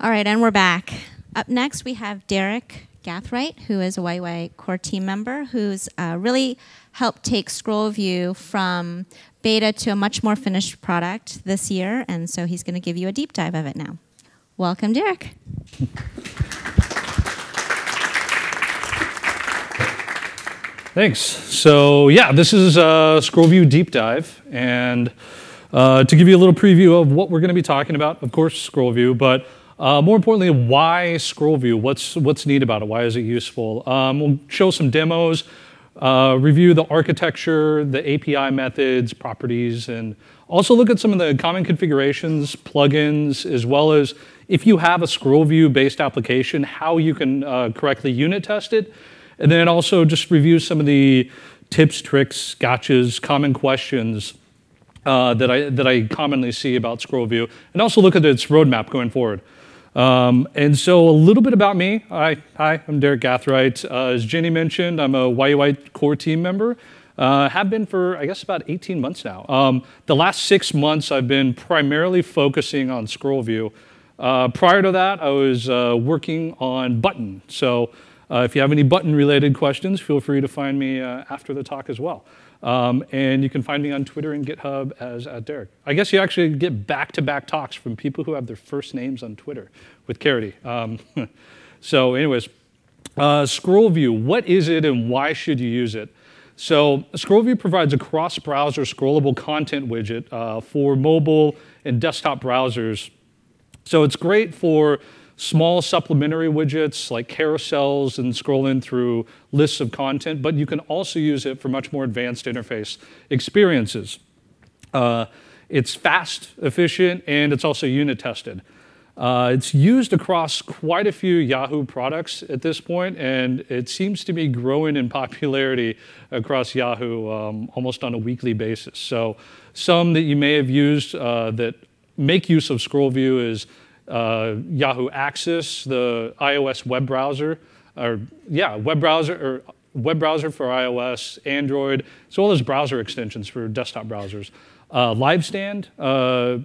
All right, and we're back. Up next, we have Derek Gathright, who is a YY Core Team member, who's really helped take ScrollView from beta to a much more finished product this year, and so he's going to give you a deep dive of it now. Welcome, Derek. Thanks. So yeah, this is a ScrollView deep dive, and to give you a little preview of what we're going to be talking about, of course, ScrollView, but more importantly, why ScrollView? What's neat about it? Why is it useful? We'll show some demos, review the architecture, the API methods, properties, and also look at some of the common configurations, plugins, as well as if you have a ScrollView-based application, how you can correctly unit test it. And then also just review some of the tips, tricks, gotchas, common questions that I commonly see about ScrollView. And also look at its roadmap going forward. And so a little bit about me. Hi, I'm Derek Gathright. As Jenny mentioned, I'm a YUI Core Team member. Have been for, I guess, about 18 months now. The last 6 months, I've been primarily focusing on ScrollView. Prior to that, I was working on Button. So if you have any Button-related questions, feel free to find me after the talk as well. And you can find me on Twitter and GitHub as @Derek. I guess you actually get back-to-back talks from people who have their first names on Twitter with Carity. So anyways, ScrollView, what is it and why should you use it? So ScrollView provides a cross-browser scrollable content widget for mobile and desktop browsers. So it's great for small supplementary widgets like carousels and scrolling through lists of content, but you can also use it for much more advanced interface experiences. It's fast, efficient, and it's also unit tested. It's used across quite a few Yahoo products at this point, and it seems to be growing in popularity across Yahoo almost on a weekly basis. So some that you may have used that make use of ScrollView is Yahoo Access, the iOS web browser, or yeah, web browser for iOS, Android, as well as browser extensions for desktop browsers. LiveStand, when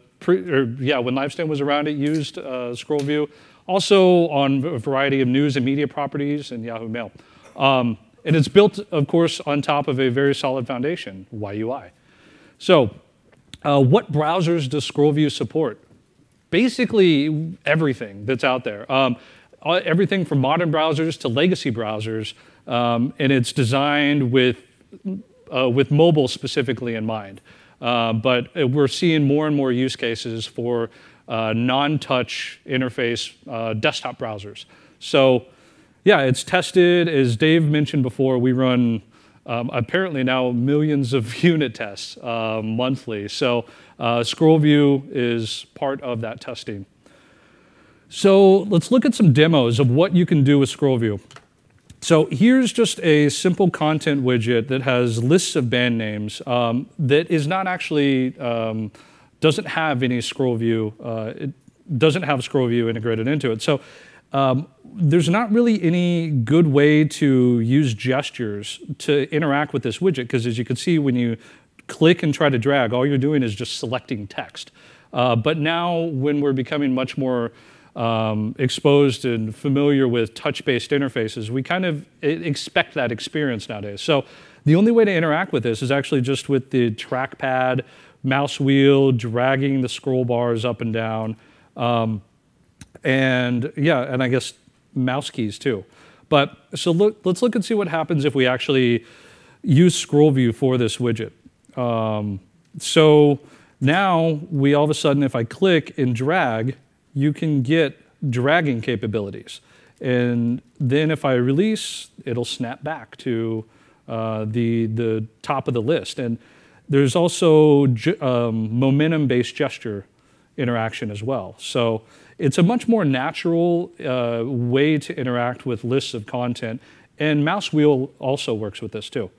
LiveStand was around, it used ScrollView. Also on a variety of news and media properties and Yahoo Mail. And it's built, of course, on top of a very solid foundation, YUI. So what browsers does ScrollView support? Basically everything that's out there. Everything from modern browsers to legacy browsers, and it's designed with mobile specifically in mind. But we're seeing more and more use cases for non-touch interface desktop browsers. So yeah, it's tested. As Dave mentioned before, we run apparently now millions of unit tests monthly. So ScrollView is part of that testing. So let's look at some demos of what you can do with ScrollView. So here's just a simple content widget that has lists of band names that is not actually, doesn't have any ScrollView, it doesn't have ScrollView integrated into it. So there's not really any good way to use gestures to interact with this widget, because as you can see, when you click and try to drag, all you're doing is just selecting text. But now, when we're becoming much more exposed and familiar with touch-based interfaces, we kind of expect that experience nowadays. So the only way to interact with this is actually just with the trackpad, mouse wheel, dragging the scroll bars up and down. And I guess mouse keys too. But so let's look and see what happens if we actually use ScrollView for this widget. So now we all of a sudden, if I click and drag, you can get dragging capabilities. And then if I release, it'll snap back to the top of the list. And there's also momentum-based gesture interaction as well. So it's a much more natural way to interact with lists of content, and mouse wheel also works with this too.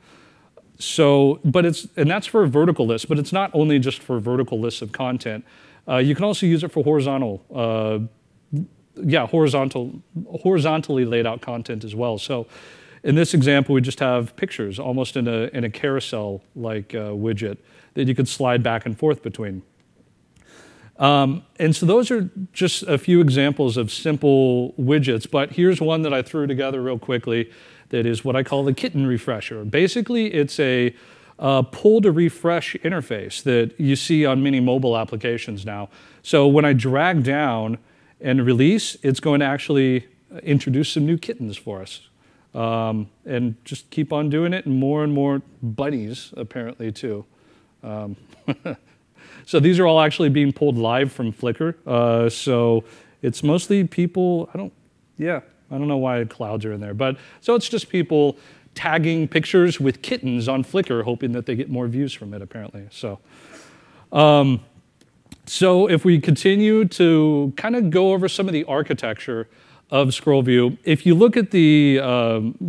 So, but it's, and that's for vertical lists, but it's not only just for vertical lists of content. You can also use it for horizontal, horizontally laid out content as well. So in this example, we just have pictures almost in a carousel-like widget that you could slide back and forth between. And so those are just a few examples of simple widgets. But here's one that I threw together real quickly that is what I call the kitten refresher. Basically, it's a pull to refresh interface that you see on many mobile applications now. So when I drag down and release, it's going to actually introduce some new kittens for us. And just keep on doing it, and more bunnies, apparently, too. So these are all actually being pulled live from Flickr. So it's mostly people, I don't know why clouds are in there. But so it's just people tagging pictures with kittens on Flickr, hoping that they get more views from it, apparently. So, so if we continue to kind of go over some of the architecture of ScrollView, if you look at the ScrollView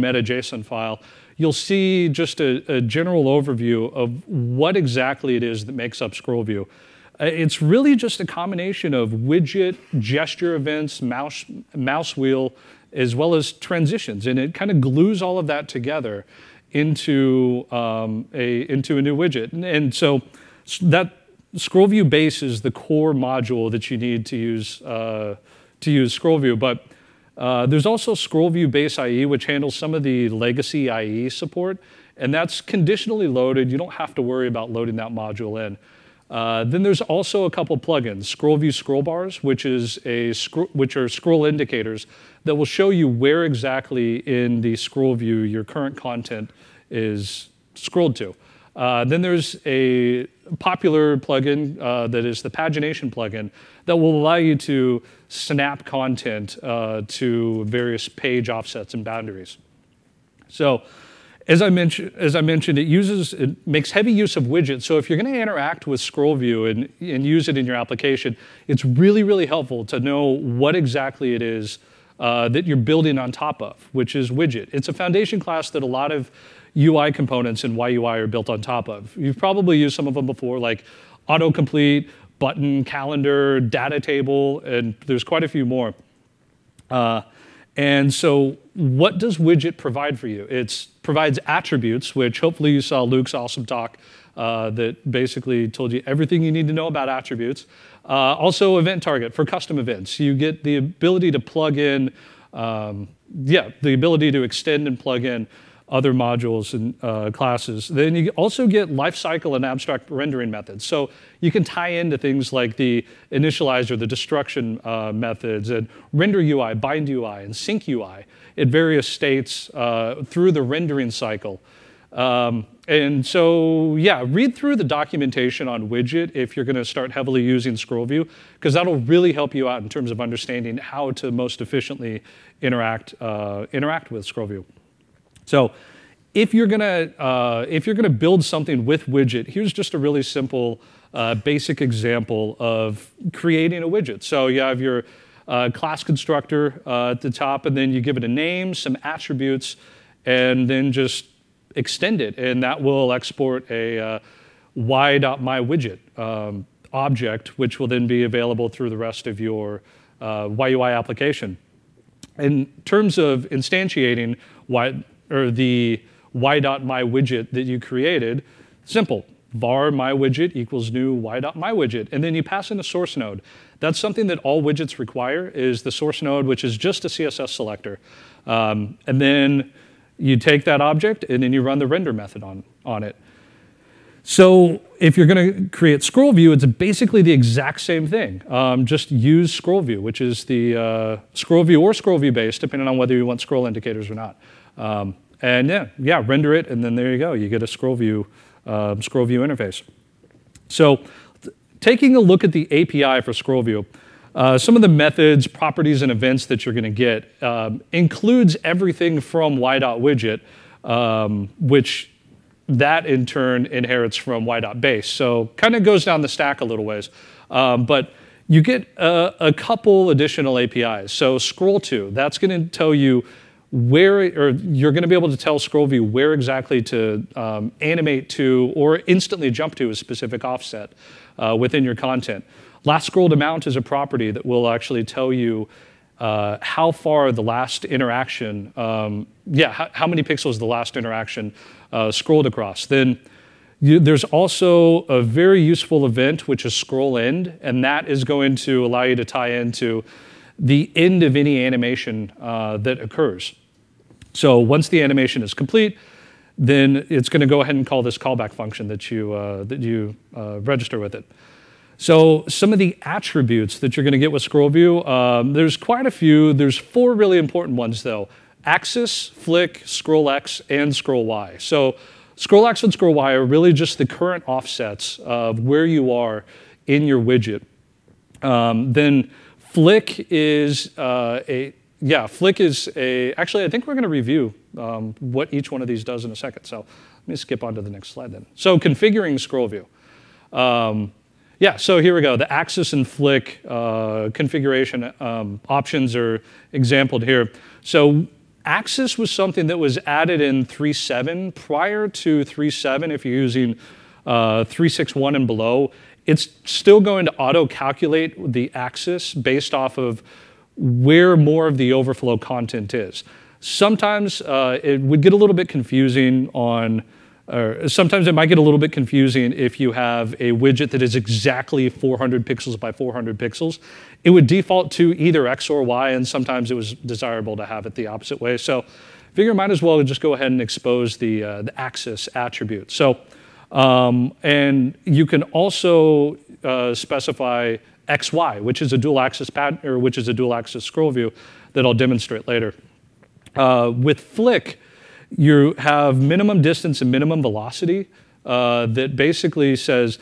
meta.json file, you'll see just a general overview of what exactly it is that makes up ScrollView. It's really just a combination of widget, gesture events, mouse wheel, as well as transitions, and it kind of glues all of that together into a new widget. And so that ScrollView base is the core module that you need to use ScrollView, but there's also ScrollView Base IE, which handles some of the legacy IE support, and that's conditionally loaded. You don't have to worry about loading that module in. Then there's also a couple plugins, ScrollView Scrollbars, which are scroll indicators that will show you where exactly in the ScrollView your current content is scrolled to. Then there's a popular plugin that is the pagination plugin that will allow you to snap content to various page offsets and boundaries. So, as I mentioned, it makes heavy use of widgets. So if you're going to interact with ScrollView and use it in your application, it's really, really helpful to know what exactly it is that you're building on top of, which is widget. It's a foundation class that a lot of UI components in YUI are built on top of. You've probably used some of them before, like autocomplete, button, calendar, data table, and there's quite a few more. And so what does widget provide for you? It provides attributes, which hopefully you saw Luke's awesome talk that basically told you everything you need to know about attributes. Also event target for custom events. You get the ability to plug in, the ability to extend and plug in other modules and classes. Then you also get lifecycle and abstract rendering methods. So you can tie into things like the initializer, the destruction methods, and render UI, bind UI, and sync UI at various states through the rendering cycle. And so, yeah, read through the documentation on widget if you're going to start heavily using ScrollView, because that'll really help you out in terms of understanding how to most efficiently interact with ScrollView. So if you're gonna build something with widget, here's just a really simple basic example of creating a widget. So you have your class constructor at the top, and then you give it a name, some attributes, and then just extend it. And that will export a y.mywidget object, which will then be available through the rest of your YUI application. In terms of instantiating or the y.mywidget that you created, simple, var mywidget equals new y.mywidget, and then you pass in a source node. That's something that all widgets require, is the source node, which is just a CSS selector. And then you take that object, and then you run the render method on it. So if you're going to create ScrollView, it's basically the exact same thing. Just use ScrollView, which is the ScrollView or ScrollView base, depending on whether you want scroll indicators or not. And yeah, render it, and then there you go. You get a ScrollView interface. So taking a look at the API for ScrollView, some of the methods, properties, and events that you're going to get includes everything from y.widget, which that in turn inherits from y.base. So kind of goes down the stack a little ways. But you get a couple additional APIs. So scroll2, that's going to tell you where, or you're going to be able to tell ScrollView where exactly to animate to or instantly jump to a specific offset within your content. Last scroll to mount is a property that will actually tell you how far the last interaction, how many pixels the last interaction scrolled across. Then There's also a very useful event, which is scroll end, and that is going to allow you to tie into the end of any animation that occurs. So once the animation is complete, then it's going to go ahead and call this callback function that you register with it. So some of the attributes that you're going to get with ScrollView, there's quite a few. There's four really important ones, though: Axis, Flick, ScrollX, and ScrollY. So ScrollX and ScrollY are really just the current offsets of where you are in your widget. Then Flick is actually, I think we're going to review what each one of these does in a second. So let me skip on to the next slide then. So configuring ScrollView. So here we go. The Axis and Flick configuration options are exampled here. So Axis was something that was added in 3.7. Prior to 3.7, if you're using 3.6.1 and below, it's still going to auto-calculate the axis based off of where more of the overflow content is. Sometimes it would get a little bit confusing on... sometimes it might get a little bit confusing if you have a widget that is exactly 400 pixels by 400 pixels. It would default to either X or Y, and sometimes it was desirable to have it the opposite way. So figure might as well just go ahead and expose the axis attribute. So, and you can also specify XY, which is a dual axis pattern, or which is a dual axis scroll view that I'll demonstrate later. With Flick, you have minimum distance and minimum velocity that basically says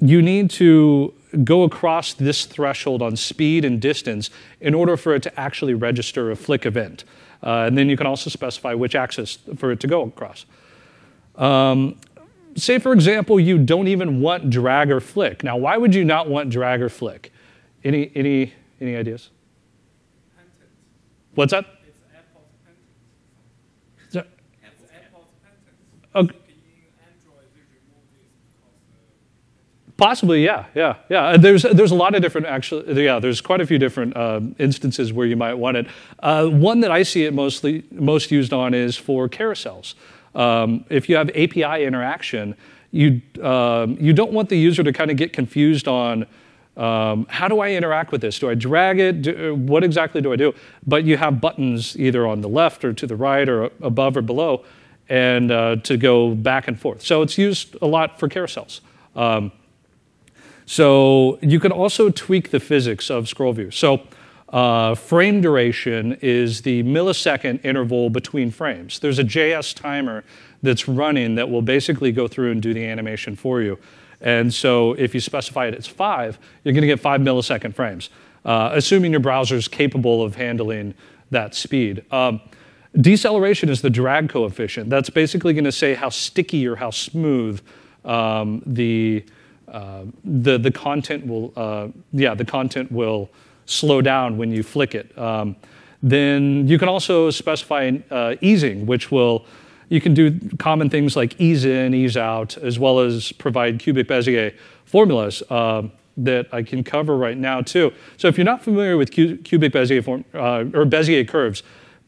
you need to go across this threshold on speed and distance in order for it to actually register a Flick event. And then you can also specify which axis for it to go across. Say, for example, you don't even want drag or flick. Now, why would you not want drag or flick? Any ideas? Content. What's that? Okay. Possibly, yeah. There's a lot of different, actually. Yeah, there's quite a few different instances where you might want it. One that I see it most used on is for carousels. If you have API interaction, you don't want the user to kind of get confused on how do I interact with this? Do I drag it? What exactly do I do? But you have buttons either on the left or to the right or above or below, and to go back and forth. So it's used a lot for carousels. So you can also tweak the physics of ScrollView. So frame duration is the millisecond interval between frames. There's a JS timer that's running that will basically go through and do the animation for you. And so if you specify it as 5, you're going to get 5 millisecond frames, assuming your browser is capable of handling that speed. Deceleration is the drag coefficient. That's basically going to say how sticky or how smooth the content will the content will slow down when you flick it. Then you can also specify easing, which will you can do common things like ease in, ease out, as well as provide cubic Bezier formulas that I can cover right now too. So if you're not familiar with cubic Bezier or Bezier curves.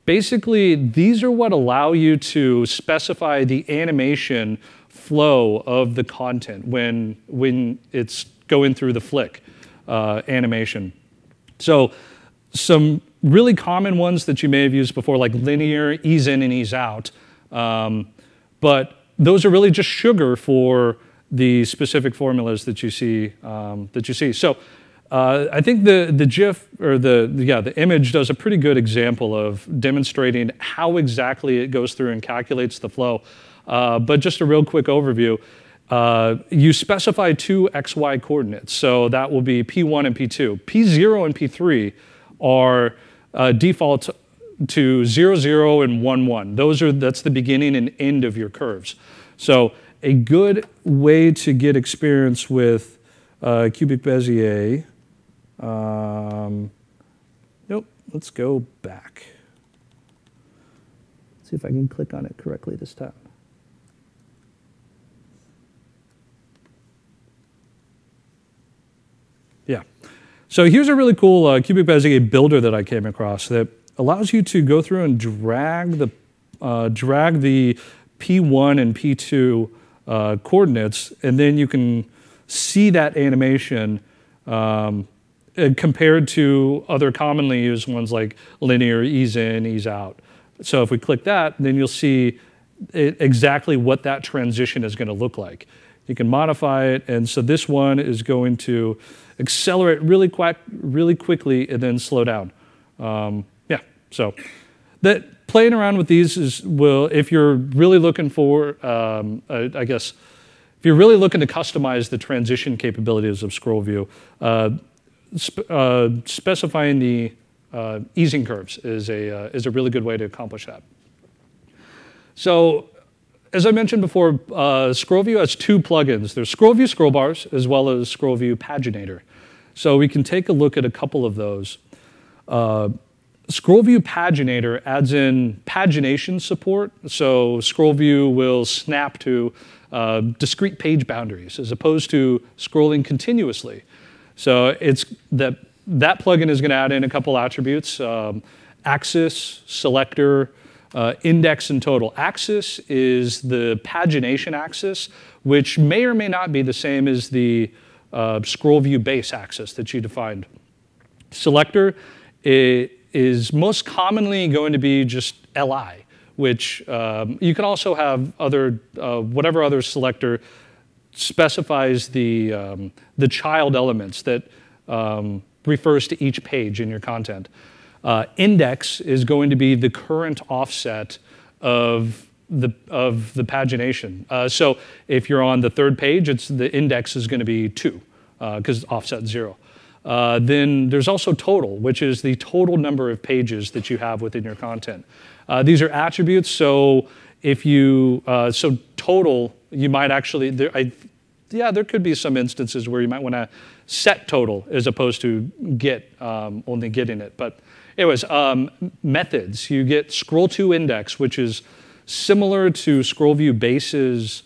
Basically, these are what allow you to specify the animation flow of the content when it's going through the flick animation. So some really common ones that you may have used before, like linear, ease in and ease out. But those are really just sugar for the specific formulas that you see. So. I think the GIF, or the image does a pretty good example of demonstrating how exactly it goes through and calculates the flow. But just a real quick overview, you specify 2 XY coordinates. So that will be P1 and P2. P0 and P3 are default to 0, 0, and 1, 1. That's the beginning and end of your curves. So a good way to get experience with cubic Bezier... nope, let's go back. Let's see if I can click on it correctly this time. Yeah. So here's a really cool cubic Bezier builder that I came across that allows you to go through and drag the P1 and P2 coordinates, and then you can see that animation compared to other commonly used ones like linear, ease in, ease out. So if we click that, then you'll see exactly what that transition is going to look like. You can modify it, and so this one is going to accelerate really quickly and then slow down. Yeah, so that playing around with these is, if you're really looking for, I guess, if you're really looking to customize the transition capabilities of ScrollView, specifying the easing curves is a really good way to accomplish that. So, as I mentioned before, ScrollView has two plugins. There's ScrollView Scroll Bars as well as ScrollView Paginator. So we can take a look at a couple of those. ScrollView Paginator adds in pagination support. So ScrollView will snap to discrete page boundaries as opposed to scrolling continuously. So it's that plugin is going to add in a couple attributes, axis, selector, index, and total. Axis is the pagination axis, which may or may not be the same as the ScrollView base axis that you defined. Selector is most commonly going to be just LI, which you can also have other, whatever other selector specifies the child elements that refers to each page in your content. Index is going to be the current offset of the pagination. So if you're on the third page, it's the index is going to be 2 because it's offset 0. Then there's also total, which is the total number of pages that you have within your content. These are attributes. So if you so total, you might actually there could be some instances where you might want to set total as opposed to get only getting it, but. Anyways, methods, you get scroll to index, which is similar to ScrollView Base's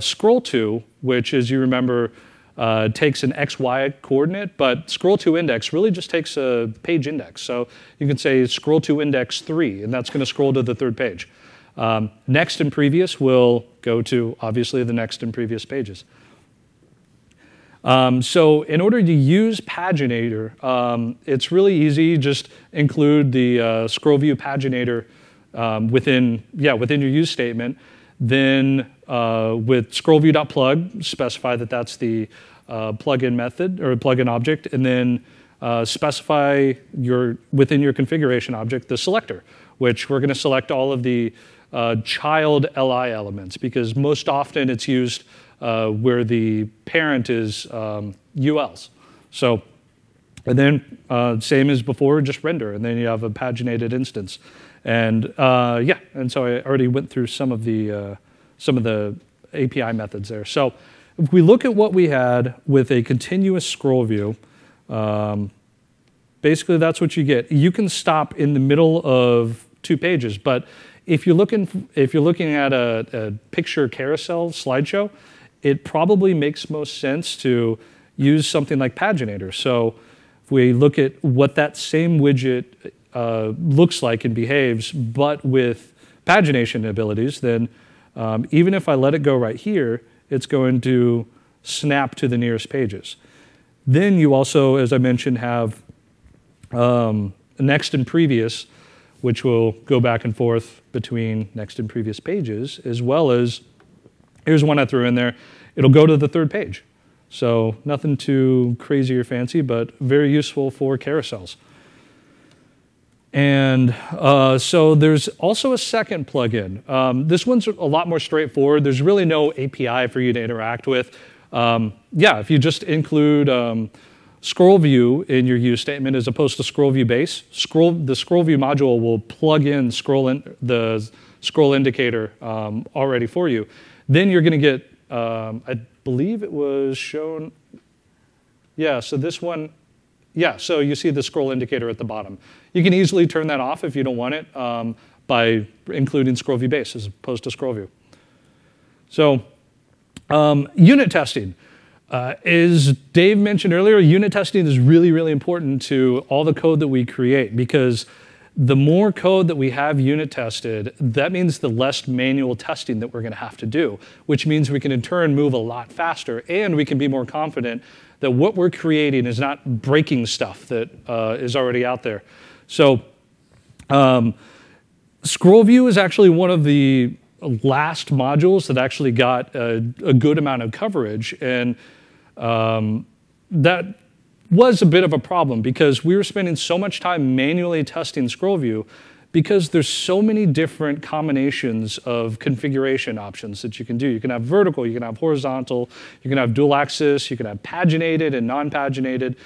scroll to, which as you remember takes an XY coordinate, but scroll to index really just takes a page index. So you can say scroll to index 3, and that's going to scroll to the third page. Next and previous will go to obviously the next and previous pages. So in order to use Paginator, it's really easy. Just include the ScrollView Paginator within your use statement. Then with ScrollView.plug, specify that that's the plugin method or plugin object, and then specify within your configuration object the selector, which we're going to select all of the child LI elements because most often it's used. Where the parent is ULs. So, and then same as before, just render, and then you have a paginated instance. And yeah, and so I already went through some of the API methods there. So, if we look at what we had with a continuous scroll view, basically that's what you get. You can stop in the middle of 2 pages, but if you're looking at a picture carousel slideshow. It probably makes most sense to use something like Paginator. So if we look at what that same widget looks like and behaves, but with pagination abilities, then even if I let it go right here, it's going to snap to the nearest pages. Then you also, as I mentioned, have next and previous, which will go back and forth between next and previous pages, as well as here's one I threw in there. It'll go to the third page. So nothing too crazy or fancy, but very useful for carousels. And so there's also a second plugin. This one's a lot more straightforward. There's really no API for you to interact with. Yeah, if you just include ScrollView in your use statement as opposed to ScrollView Base, the ScrollView module will plug in the scroll indicator already for you. Then you're going to get, I believe it was shown, yeah, so this one, yeah, so you see the scroll indicator at the bottom. You can easily turn that off if you don't want it by including ScrollView Base as opposed to ScrollView. So unit testing. As Dave mentioned earlier, unit testing is really important to all the code that we create because The more code that we have unit tested, that means the less manual testing that we're going to have to do, which means we can in turn move a lot faster, and we can be more confident that what we're creating is not breaking stuff that is already out there. So ScrollView is actually one of the last modules that actually got a good amount of coverage, and that was a bit of a problem because we were spending so much time manually testing ScrollView because there's so many different combinations of configuration options that you can do. You can have vertical, you can have horizontal, you can have dual axis, you can have paginated and non-paginated,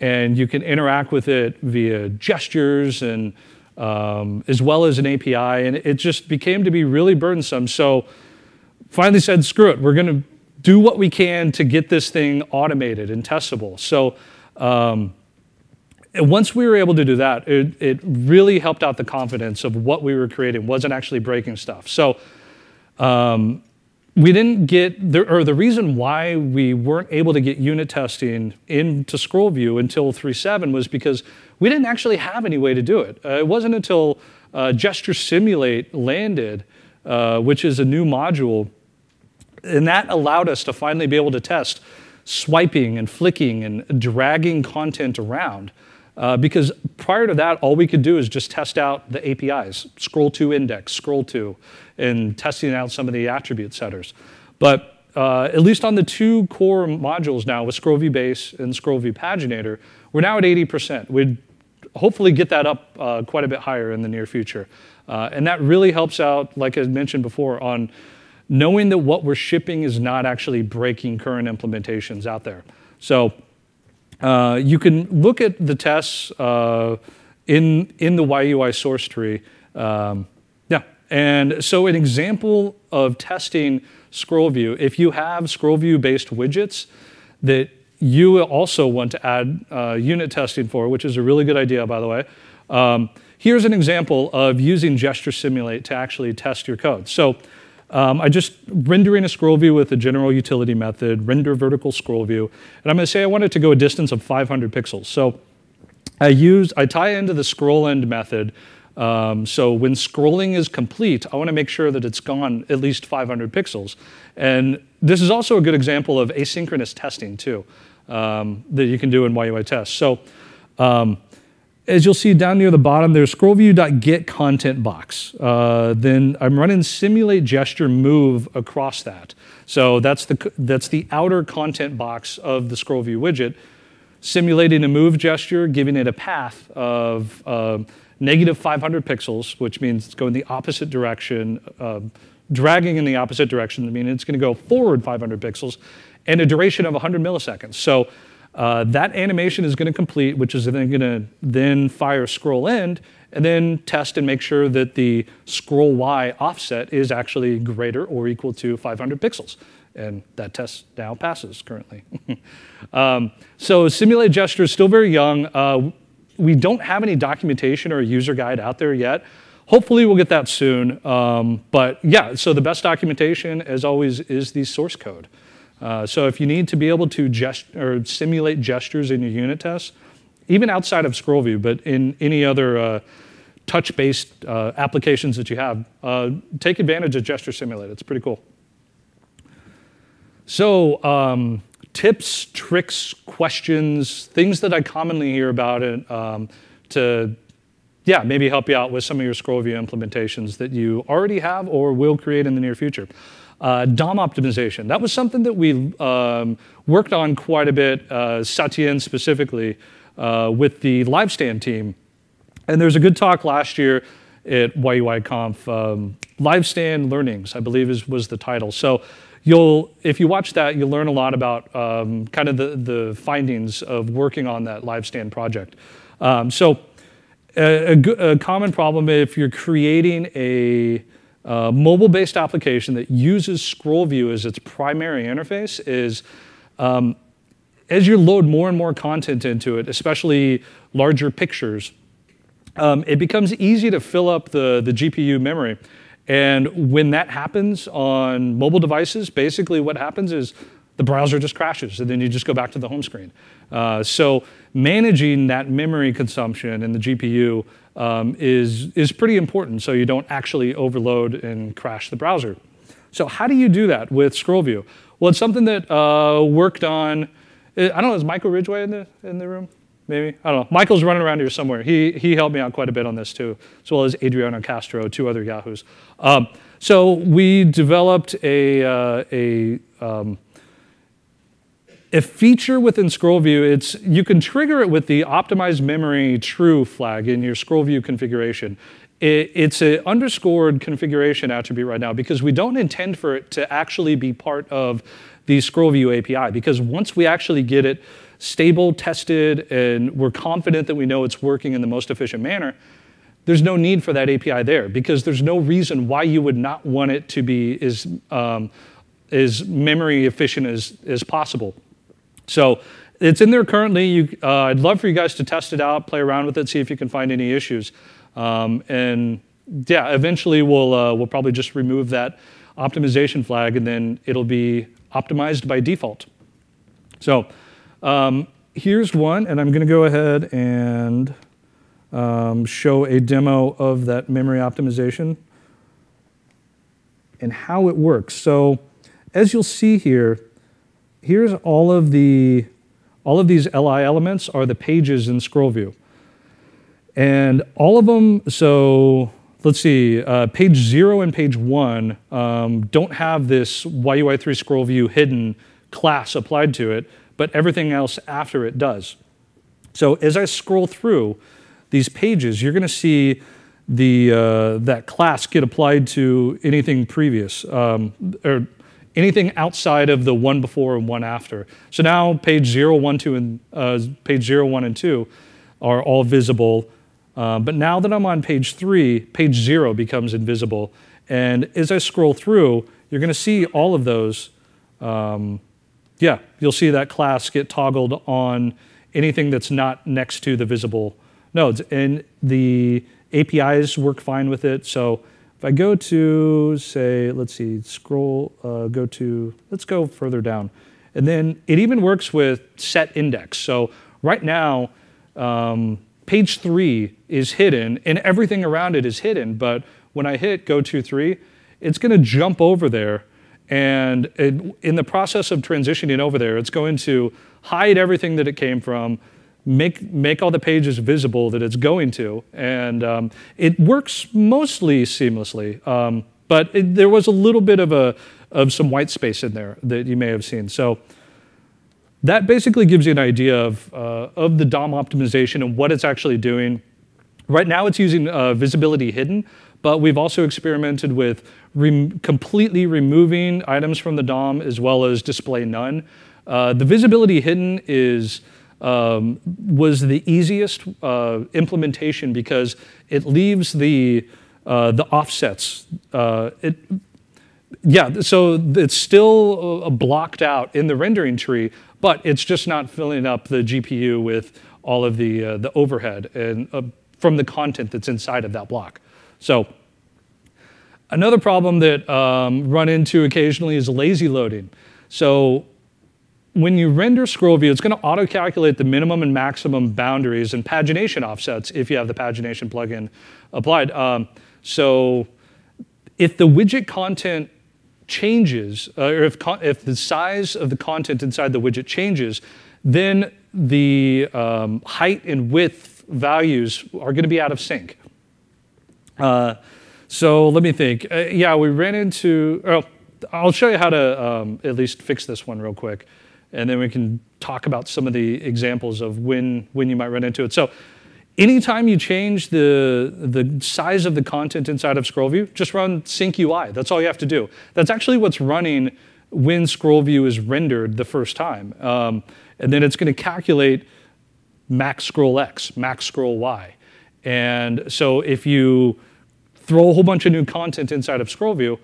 and you can interact with it via gestures and as well as an API, and it just became to be really burdensome. So finally said, screw it, we're going to do what we can to get this thing automated and testable. So once we were able to do that, it really helped out the confidence of what we were creating wasn't actually breaking stuff. So we didn't get, the reason why we weren't able to get unit testing into ScrollView until 3.7 was because we didn't actually have any way to do it. It wasn't until Gesture Simulate landed, which is a new module, and that allowed us to finally be able to test swiping and flicking and dragging content around. Because prior to that, all we could do is just test out the APIs, scroll to index, scroll to, and testing out some of the attribute setters. But at least on the two core modules now with ScrollView Base and ScrollView Paginator, we're now at 80%. We'd hopefully get that up quite a bit higher in the near future. And that really helps out, like I mentioned before, on knowing that what we're shipping is not actually breaking current implementations out there. So you can look at the tests in the YUI source tree. And so an example of testing ScrollView, if you have ScrollView-based widgets that you also want to add unit testing for, which is a really good idea, by the way, here's an example of using Gesture Simulate to actually test your code. So I just rendering a scroll view with a general utility method, render vertical scroll view, and I'm going to say I want it to go a distance of 500 pixels. So I tie into the scroll end method. So when scrolling is complete, I want to make sure that it's gone at least 500 pixels. And this is also a good example of asynchronous testing too that you can do in YUI tests. So as you'll see down near the bottom, there's scrollview.getContentBox. Then I'm running simulate gesture move across that. So that's the outer content box of the ScrollView widget, simulating a move gesture, giving it a path of -500 pixels, which means it's going the opposite direction, dragging in the opposite direction. I mean, it's going to go forward 500 pixels and a duration of 100 milliseconds. So that animation is going to complete, which is then going to then fire scroll end, and then test and make sure that the scroll Y offset is actually greater or equal to 500 pixels. And that test now passes currently. So simulate gesture is still very young. We don't have any documentation or a user guide out there yet. Hopefully we'll get that soon. But yeah, so the best documentation, as always, is the source code. So if you need to be able to simulate gestures in your unit tests, even outside of ScrollView, but in any other touch-based applications that you have, take advantage of Gesture Simulate. It's pretty cool. So tips, tricks, questions, things that I commonly hear about it, to maybe help you out with some of your ScrollView implementations that you already have or will create in the near future. DOM optimization. That was something that we worked on quite a bit, Satyen specifically, with the LiveStand team. And there's a good talk last year at YUIConf, LiveStand Learnings, I believe was the title. So if you watch that, you'll learn a lot about kind of the findings of working on that LiveStand project. So a common problem if you're creating a mobile-based application that uses ScrollView as its primary interface is, as you load more and more content into it, especially larger pictures, it becomes easy to fill up the GPU memory. And when that happens on mobile devices, basically what happens is the browser just crashes, and then you just go back to the home screen. So managing that memory consumption in the GPU is pretty important so you don't actually overload and crash the browser. So how do you do that with ScrollView? Well, it's something that worked on, I don't know, is Michael Ridgway in the room? Maybe, I don't know. Michael's running around here somewhere. He helped me out quite a bit on this too, as well as Adriano Castro, two other Yahoos. So we developed a feature within ScrollView. It's, you can trigger it with the optimized memory true flag in your ScrollView configuration. It's an underscored configuration attribute right now because we don't intend for it to actually be part of the ScrollView API, because once we actually get it stable, tested, and we're confident that we know it's working in the most efficient manner, there's no need for that API there, because there's no reason why you would not want it to be as memory efficient as possible. So it's in there currently. I'd love for you guys to test it out, play around with it, see if you can find any issues. And yeah, eventually we'll probably just remove that optimization flag, and then it'll be optimized by default. So here's one, and I'm going to go ahead and show a demo of that memory optimization and how it works. So as you'll see here, here's all of these LI elements are the pages in ScrollView. And all of them, so let's see, page 0 and page 1 don't have this YUI3 scroll view hidden class applied to it, but everything else after it does. So as I scroll through these pages, you're going to see that class get applied to anything previous, or anything outside of the one before and one after. So now page 0, 1, 2, and, page 0, 1, and 2 are all visible. But now that I'm on page 3, page 0 becomes invisible. And as I scroll through, you're going to see all of those. Yeah, you'll see that class get toggled on anything that's not next to the visible nodes. And the APIs work fine with it. So if I go to, say, let's see, scroll, let's go further down. And then it even works with set index. So right now, page 3 is hidden, and everything around it is hidden, but when I hit go to 3, it's going to jump over there, and in the process of transitioning over there, it's going to hide everything that it came from, make all the pages visible that it's going to, and it works mostly seamlessly, but there was a little bit of some white space in there that you may have seen. So that basically gives you an idea of the DOM optimization and what it's actually doing. Right now it's using visibility hidden, but we've also experimented with completely removing items from the DOM as well as display none. The visibility hidden was the easiest implementation because it leaves the offsets. Yeah, so it's still blocked out in the rendering tree, but it's just not filling up the GPU with all of the overhead and from the content that's inside of that block. So another problem that run into occasionally is lazy loading. So when you render ScrollView, it's going to auto-calculate the minimum and maximum boundaries and pagination offsets if you have the pagination plugin applied. So if the widget content changes, or if the size of the content inside the widget changes, then the height and width values are going to be out of sync. So let me think. Yeah, we ran into, I'll show you how to at least fix this one real quick, and then we can talk about some of the examples of when you might run into it. So anytime you change the size of the content inside of ScrollView, just run sync UI. That's all you have to do. That's actually what's running when ScrollView is rendered the first time. And then it's going to calculate max scroll X, max scroll Y. And so if you throw a whole bunch of new content inside of ScrollView,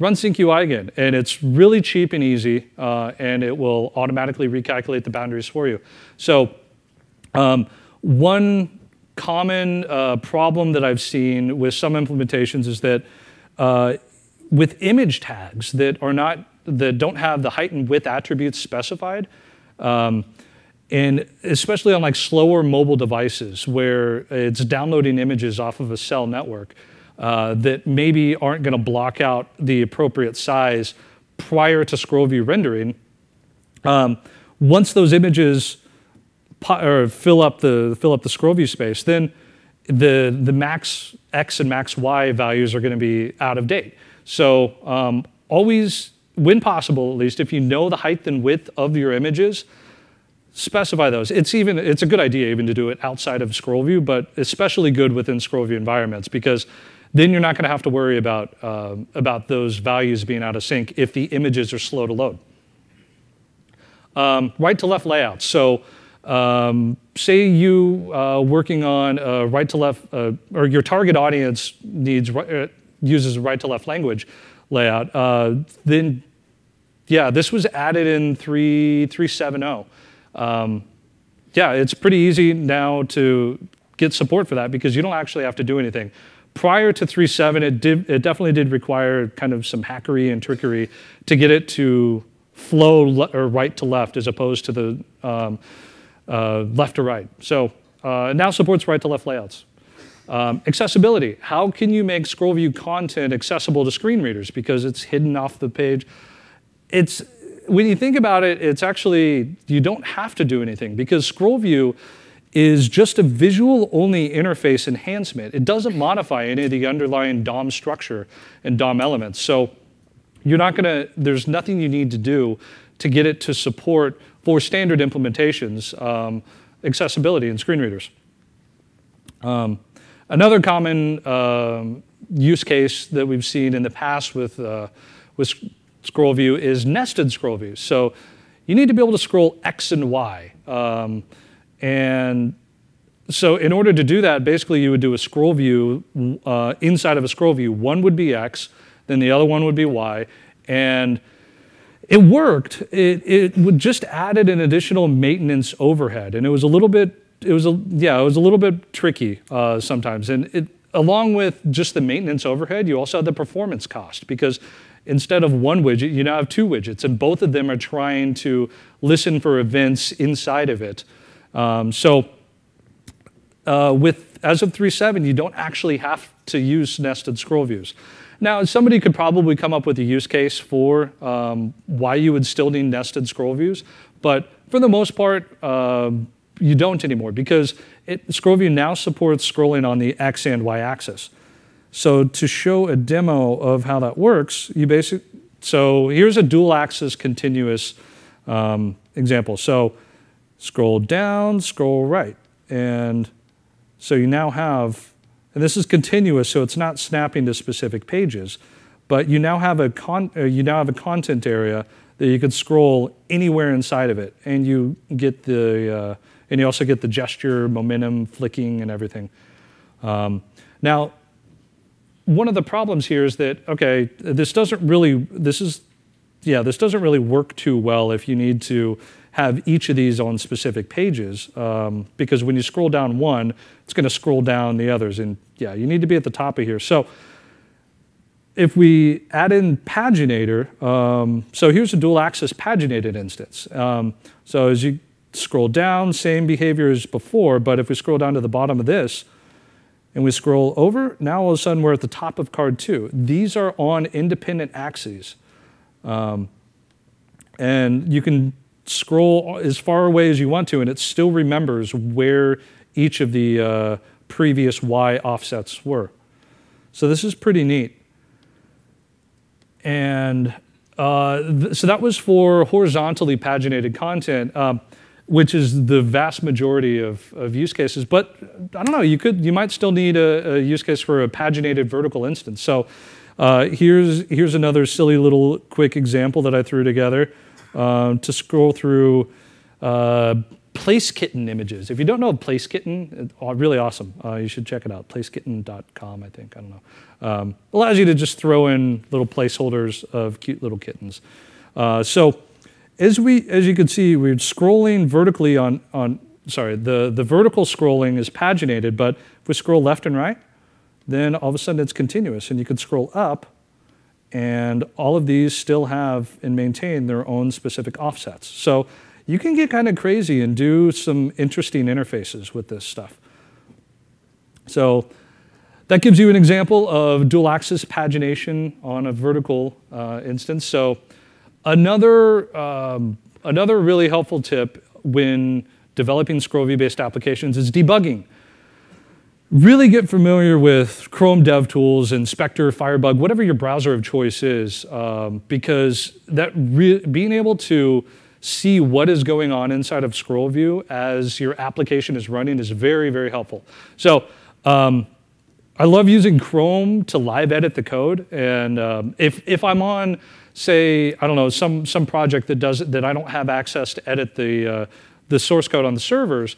run sync UI again. And it's really cheap and easy, and it will automatically recalculate the boundaries for you. So one common problem that I've seen with some implementations is that with image tags that don't have the height and width attributes specified, And especially on like slower mobile devices where it's downloading images off of a cell network that maybe aren't going to block out the appropriate size prior to ScrollView rendering, once those images fill up the ScrollView space, then the max X and max Y values are going to be out of date. So always, when possible at least, if you know the height and width of your images, specify those. It's a good idea even to do it outside of ScrollView, but especially good within ScrollView environments, because then you're not going to have to worry about those values being out of sync if the images are slow to load. Right to left layouts. So say you working on right to left, or your target audience uses right to left language layout. Then, yeah, this was added in 3.3.7.0. Yeah, it's pretty easy now to get support for that because you don't actually have to do anything. Prior to 3.7, it definitely did require kind of some hackery and trickery to get it to flow or right to left as opposed to the left to right. So now supports right to left layouts. Accessibility. How can you make ScrollView content accessible to screen readers because it's hidden off the page? When you think about it, it's actually, you don't have to do anything because ScrollView is just a visual-only interface enhancement. It doesn't modify any of the underlying DOM structure and DOM elements. So you're not going to, there's nothing you need to do to get it to support for standard implementations, accessibility in screen readers. Another common use case that we've seen in the past with ScrollView is nested scroll views. So you need to be able to scroll X and Y. And so in order to do that, basically you would do a scroll view inside of a scroll view. One would be X, then the other one would be Y. And it worked. It just added an additional maintenance overhead. And it was a little bit, yeah, it was a little bit tricky sometimes. And along with just the maintenance overhead, you also had the performance cost because instead of one widget, you now have two widgets, and both of them are trying to listen for events inside of it. So as of 3.7, you don't actually have to use nested scroll views. Now, somebody could probably come up with a use case for why you would still need nested scroll views, but for the most part, you don't anymore because ScrollView now supports scrolling on the X and Y axis. So to show a demo of how that works, you basically, so here's a dual axis continuous example. So scroll down, scroll right. And so you now have, and this is continuous, so it's not snapping to specific pages, but you now have a content area that you could scroll anywhere inside of it. And you get the, and you also get the gesture, momentum, flicking, and everything. Now, one of the problems here is that, okay, this doesn't really work too well if you need to have each of these on specific pages, because when you scroll down one, it's going to scroll down the others, and yeah, you need to be at the top of here. So if we add in paginator, so here's a dual axis paginated instance. So as you scroll down, same behavior as before, but if we scroll down to the bottom of this, and we scroll over, now all of a sudden we're at the top of card 2. These are on independent axes. And you can scroll as far away as you want to, and it still remembers where each of the previous Y offsets were. So this is pretty neat. And so that was for horizontally paginated content. Which is the vast majority of use cases. But I don't know, you might still need a use case for a paginated vertical instance. So here's another silly little quick example that I threw together to scroll through Place Kitten images. If you don't know Place Kitten, it's really awesome. You should check it out, placekitten.com, I think, I don't know. Allows you to just throw in little placeholders of cute little kittens. So, as you can see, we're scrolling vertically the vertical scrolling is paginated, but if we scroll left and right, then all of a sudden it's continuous, and you can scroll up, and all of these still have and maintain their own specific offsets. So you can get kind of crazy and do some interesting interfaces with this stuff. So that gives you an example of dual axis pagination on a vertical instance. So another really helpful tip when developing ScrollView-based applications is debugging. Really get familiar with Chrome DevTools, Inspector, Firebug, whatever your browser of choice is, because that being able to see what is going on inside of ScrollView as your application is running is very, very helpful. So I love using Chrome to live edit the code, and if I'm on, say, I don't know, some project that I don't have access to edit the source code on the servers,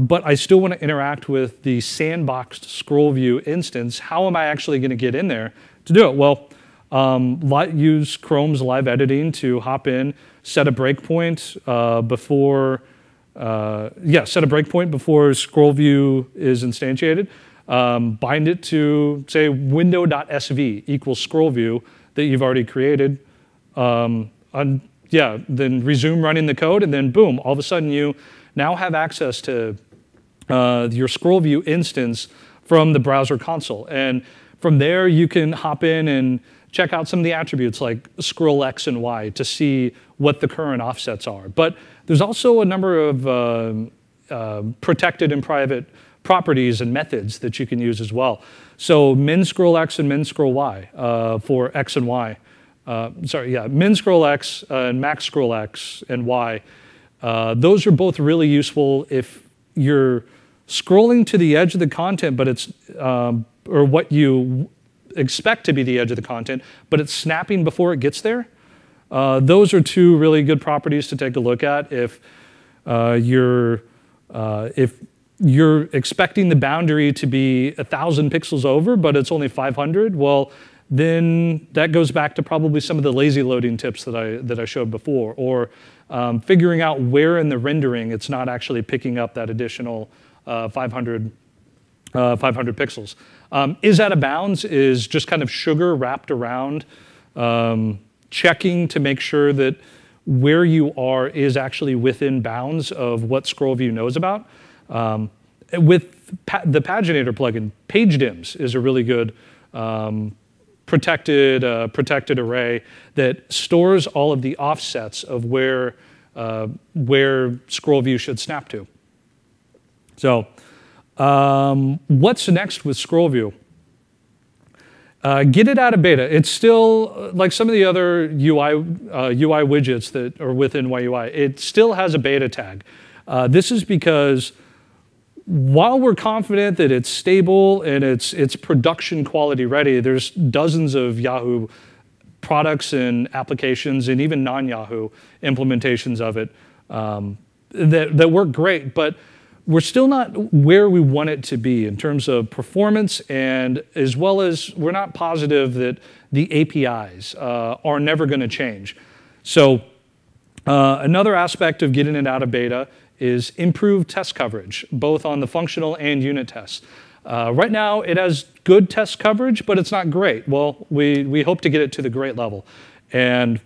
but I still want to interact with the sandboxed ScrollView instance. How am I actually going to get in there to do it? Well, use Chrome's live editing to hop in, set a breakpoint before ScrollView is instantiated. Bind it to, say, window.sv equals ScrollView that you've already created. Then resume running the code, and then boom, all of a sudden you now have access to your ScrollView instance from the browser console. And from there, you can hop in and check out some of the attributes like scroll X and Y to see what the current offsets are. But there's also a number of protected and private properties and methods that you can use as well. So min scroll X and min scroll Y for X and Y. Min scroll X and max scroll X and Y. Those are both really useful if you're scrolling to the edge of the content, but it's or what you expect to be the edge of the content, but it's snapping before it gets there. Those are two really good properties to take a look at if you're expecting the boundary to be 1,000 pixels over, but it's only 500. Well, then that goes back to probably some of the lazy loading tips that I showed before, or figuring out where in the rendering it's not actually picking up that additional 500 pixels. Is out of bounds is just kind of sugar wrapped around, checking to make sure that where you are is actually within bounds of what ScrollView knows about. With the Paginator plugin, PageDims is a really good protected array that stores all of the offsets of where ScrollView should snap to. So what's next with ScrollView? Get it out of beta. It's still, like some of the other UI widgets that are within YUI, it still has a beta tag. This is because while we're confident that it's stable and it's production quality ready, there's dozens of Yahoo products and applications and even non-Yahoo implementations of it that work great, but we're still not where we want it to be in terms of performance, and as well as we're not positive that the APIs are never going to change. So another aspect of getting it out of beta is improved test coverage, both on the functional and unit tests. Right now, it has good test coverage, but it's not great. Well, we hope to get it to the great level. And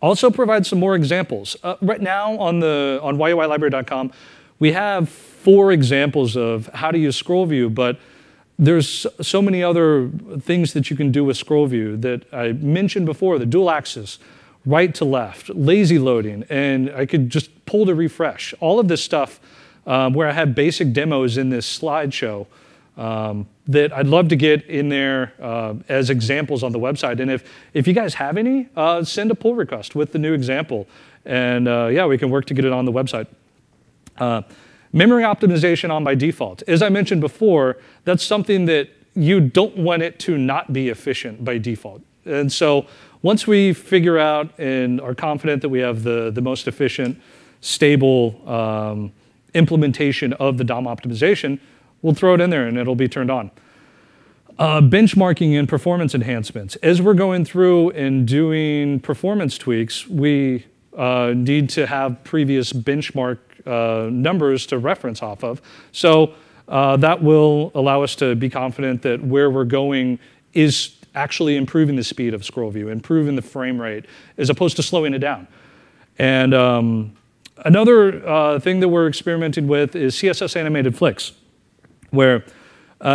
also provide some more examples. Right now, on yuilibrary.com, we have 4 examples of how to use ScrollView, but there's so many other things that you can do with ScrollView that I mentioned before, the dual axis, right to left, lazy loading, and I could just pull to refresh. All of this stuff where I have basic demos in this slideshow that I'd love to get in there as examples on the website. And if you guys have any, send a pull request with the new example. And yeah, we can work to get it on the website. Memory optimization on by default. As I mentioned before, that's something that you don't want it to not be efficient by default. And so once we figure out and are confident that we have the most efficient, stable implementation of the DOM optimization, we'll throw it in there and it'll be turned on. Benchmarking and performance enhancements. As we're going through and doing performance tweaks, we need to have previous benchmark numbers to reference off of. So that will allow us to be confident that where we're going is actually improving the speed of ScrollView, improving the frame rate, as opposed to slowing it down. And another thing that we're experimenting with is CSS animated flicks, where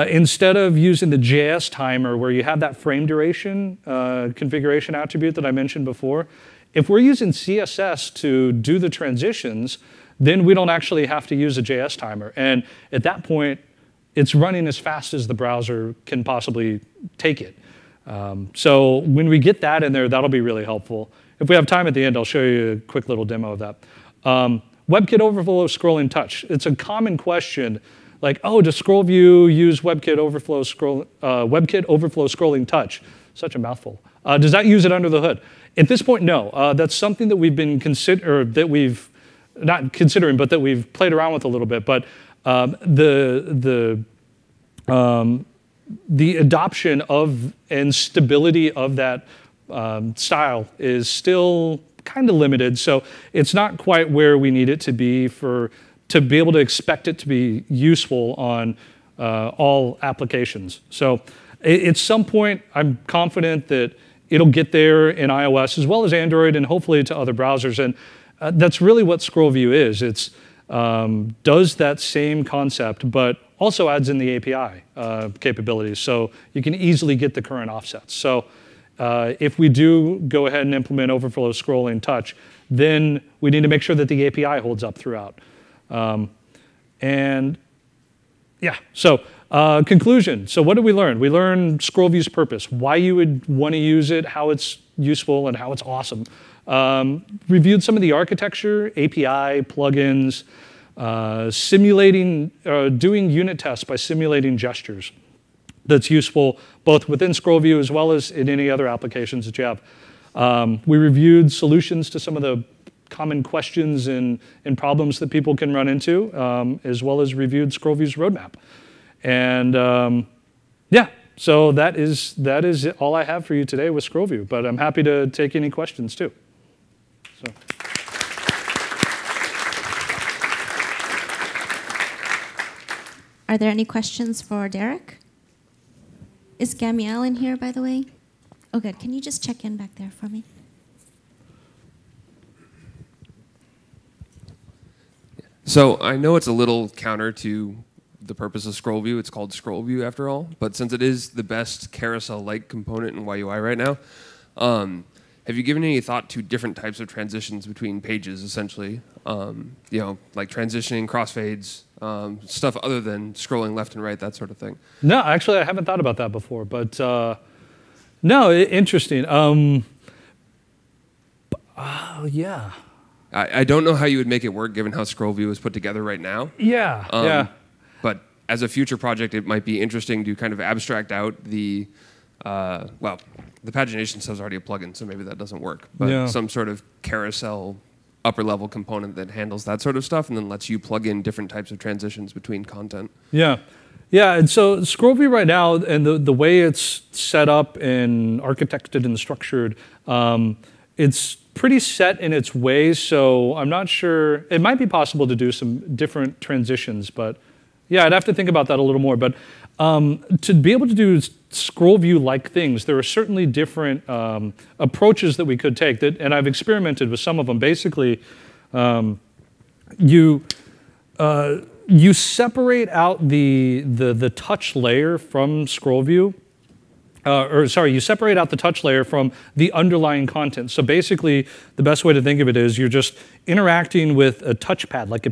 instead of using the JS timer where you have that frame duration configuration attribute that I mentioned before, if we're using CSS to do the transitions, then we don't actually have to use a JS timer. And at that point, it's running as fast as the browser can possibly take it. So when we get that in there, that'll be really helpful. If we have time at the end, I'll show you a quick little demo of that. WebKit Overflow Scrolling Touch. It's a common question, like, oh, does ScrollView use WebKit Overflow Scrolling Touch? Such a mouthful. Does that use it under the hood? At this point, no. That's something that we've been that we've played around with a little bit. But the adoption of and stability of that style is still kind of limited. So it's not quite where we need it to be to be able to expect it to be useful on all applications. So at some point, I'm confident that it'll get there in iOS as well as Android and hopefully to other browsers. And that's really what ScrollView is. It's does that same concept, but also adds in the API capabilities. So you can easily get the current offsets. So if we do go ahead and implement Overflow Scrolling Touch, then we need to make sure that the API holds up throughout. Conclusion. So what did we learn? We learned ScrollView's purpose, why you would want to use it, how it's useful, and how it's awesome. Reviewed some of the architecture, API, plugins, doing unit tests by simulating gestures. That's useful both within ScrollView as well as in any other applications that you have. We reviewed solutions to some of the common questions and problems that people can run into, as well as reviewed ScrollView's roadmap. And so that is all I have for you today with ScrollView, but I'm happy to take any questions too. So. Are there any questions for Derek? Is Gamiel in here, by the way? Oh, good. Can you just check in back there for me? So I know it's a little counter to the purpose of ScrollView. It's called ScrollView after all. But since it is the best carousel-like component in YUI right now, have you given any thought to different types of transitions between pages, essentially? Like transitioning, crossfades, stuff other than scrolling left and right, that sort of thing. No, actually, I haven't thought about that before. But no, interesting. Yeah. I don't know how you would make it work, given how ScrollView is put together right now. Yeah, But as a future project, it might be interesting to kind of abstract out the... the pagination stuff is already a plugin, so maybe that doesn't work. But some sort of carousel upper-level component that handles that sort of stuff and then lets you plug in different types of transitions between content. Yeah. And so ScrollView right now, and the way it's set up and architected and structured, it's pretty set in its ways. So I'm not sure. It might be possible to do some different transitions, but yeah, I'd have to think about that a little more. But to be able to do ScrollView-like things, there are certainly different approaches that we could take, and I've experimented with some of them. Basically, you separate out the touch layer from ScrollView, you separate out the touch layer from the underlying content. So basically, the best way to think of it is you're just interacting with a touchpad, like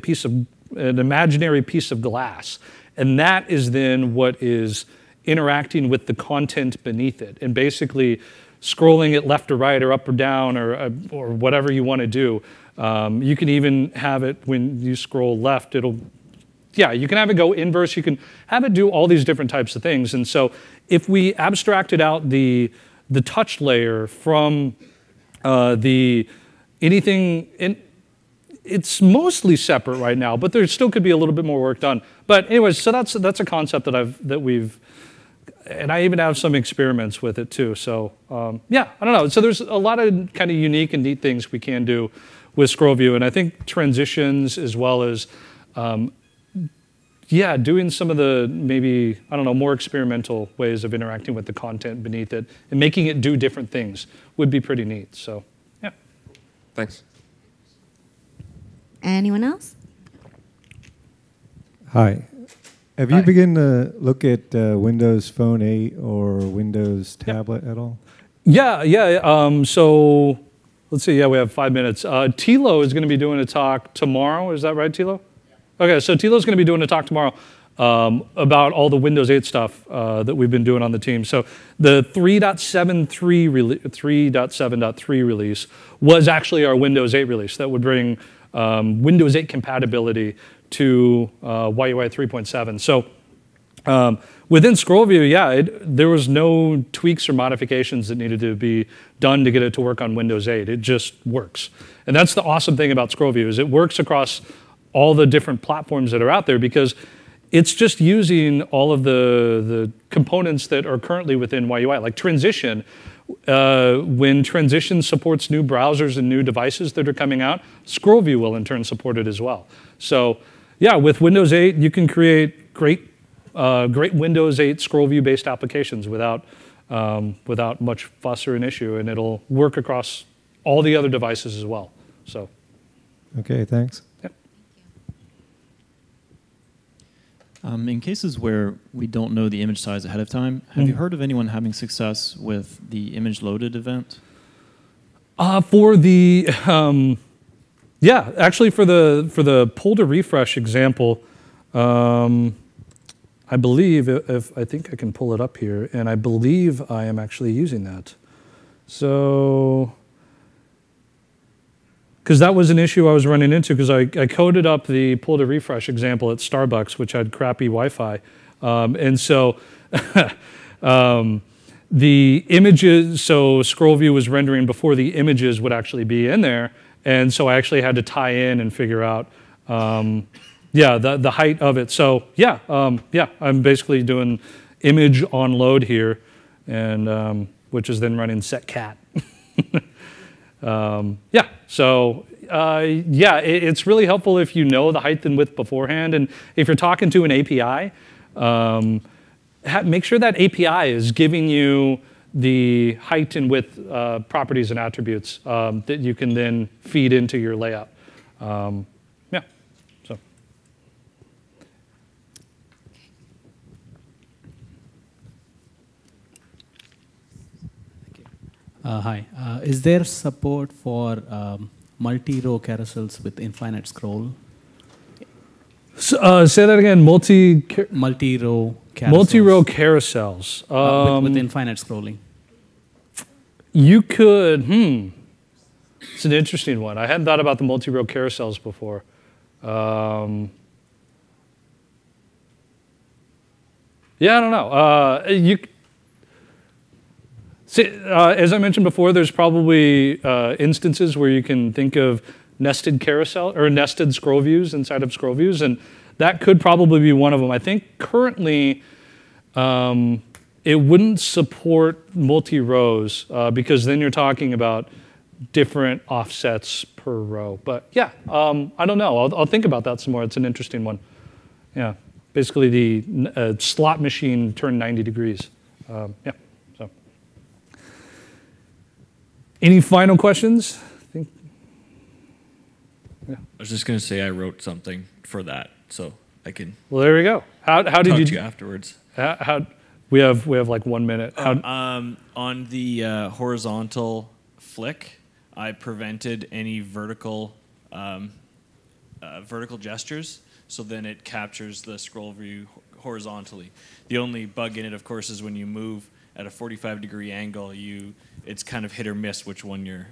an imaginary piece of glass. And that is then what is interacting with the content beneath it. And basically scrolling it left or right or up or down or whatever you want to do. You can even have it when you scroll left, you can have it go inverse. You can have it do all these different types of things. And so if we abstracted out the touch layer from it's mostly separate right now, but there still could be a little bit more work done. But anyways, so that's a concept and I even have some experiments with it too. So I don't know. So there's a lot of kind of unique and neat things we can do with ScrollView, and I think transitions as well as, doing some of the maybe, I don't know, more experimental ways of interacting with the content beneath it and making it do different things would be pretty neat. So yeah. Thanks. Anyone else? Hi. Have you begun to look at Windows Phone 8 or Windows Tablet at all? Yeah. So let's see. Yeah, we have 5 minutes. Tilo is going to be doing a talk tomorrow. Is that right, Tilo? Yeah. Okay, so Tilo's going to be doing a talk tomorrow about all the Windows 8 stuff that we've been doing on the team. So the 3.7.3 release was actually our Windows 8 release that would bring Windows 8 compatibility to YUI 3.7. So within ScrollView, there was no tweaks or modifications that needed to be done to get it to work on Windows 8. It just works. And that's the awesome thing about ScrollView is it works across all the different platforms that are out there because it's just using all of the components that are currently within YUI, like transition. When transition supports new browsers and new devices that are coming out, ScrollView will in turn support it as well. So yeah, with Windows 8, you can create great Windows 8 ScrollView-based applications without much fuss or an issue, and it'll work across all the other devices as well. So. Okay, thanks. Yep. In cases where we don't know the image size ahead of time, have you heard of anyone having success with the image loaded event? For the pull to refresh example, I believe if I think I can pull it up here, and I believe I am actually using that. So, because that was an issue I was running into, because I coded up the pull to refresh example at Starbucks, which had crappy Wi-Fi. And so the images, so ScrollView was rendering before the images would actually be in there. And so I actually had to tie in and figure out, the height of it. So I'm basically doing image on load here, and which is then running set cat. It's really helpful if you know the height and width beforehand, and if you're talking to an API, make sure that API is giving you the height and width properties and attributes that you can then feed into your layout. Hi. Is there support for multi-row carousels with infinite scroll? So, say that again. Multi-row carousels. Multi-row carousels. With infinite scrolling. You could. It's an interesting one. I hadn't thought about the multi-row carousels before. I don't know. As I mentioned before, there's probably instances where you can think of nested carousel or nested scroll views inside of scroll views, and that could probably be one of them. I think currently it wouldn't support multi-rows because then you're talking about different offsets per row. But I don't know. I'll think about that some more. It's an interesting one. Yeah, basically the slot machine turned 90 degrees. Any final questions? I was just going to say I wrote something for that, so I can. Well, there we go. How did you do afterwards? We have like 1 minute. On the horizontal flick, I prevented any vertical gestures, so then it captures the scroll view horizontally. The only bug in it, of course, is when you move at a 45-degree angle, it's kind of hit or miss which one you're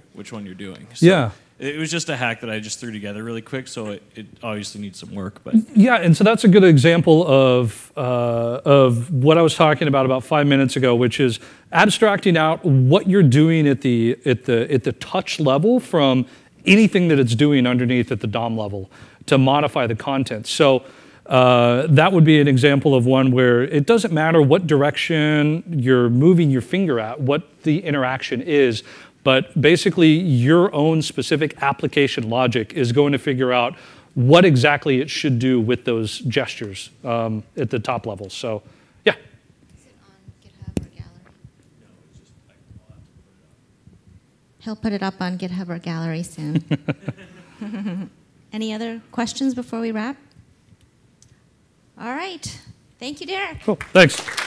doing. So yeah, it was just a hack that I just threw together really quick, so it obviously needs some work. But yeah, and so that's a good example of what I was talking about 5 minutes ago, which is abstracting out what you're doing at the touch level from anything that it's doing underneath at the DOM level to modify the content. So. That would be an example of one where it doesn't matter what direction you're moving your finger at, what the interaction is, but basically your own specific application logic is going to figure out what exactly it should do with those gestures at the top level. So, yeah. Is it on GitHub or Gallery? No, it's just I thought He'll put it up on GitHub or Gallery soon. Any other questions before we wrap? All right. Thank you, Derek. Cool. Thanks.